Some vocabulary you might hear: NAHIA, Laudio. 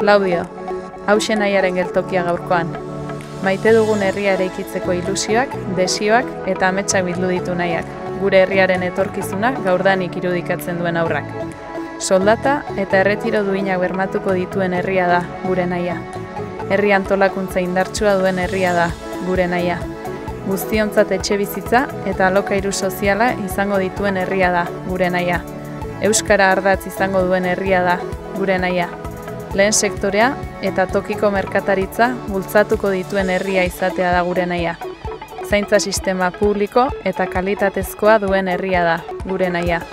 Laudio, hausen aiaren geltokia gaurkoan. Maite dugun herria eraikitzeko ilusioak, desioak eta ametsak bildu ditu nahiak. Gure herriaren etorkizuna gaurdanik irudikatzen duen aurrak. Soldata eta erretiro duinak bermatuko dituen herria da, gure nahia. Herri antolakuntza indartsua duen herria da, gure nahia. Guztiontzat etxe bizitza eta alokairu soziala izango dituen herria da, gure nahia. Euskara ardatz izango duen herria da, gure nahia. Lehen sektorea eta tokiko merkataritza bultzatuko dituen herria izatea da gure nahia. Zaintza sistema publiko eta kalitatezkoa duen herria da, gure nahia.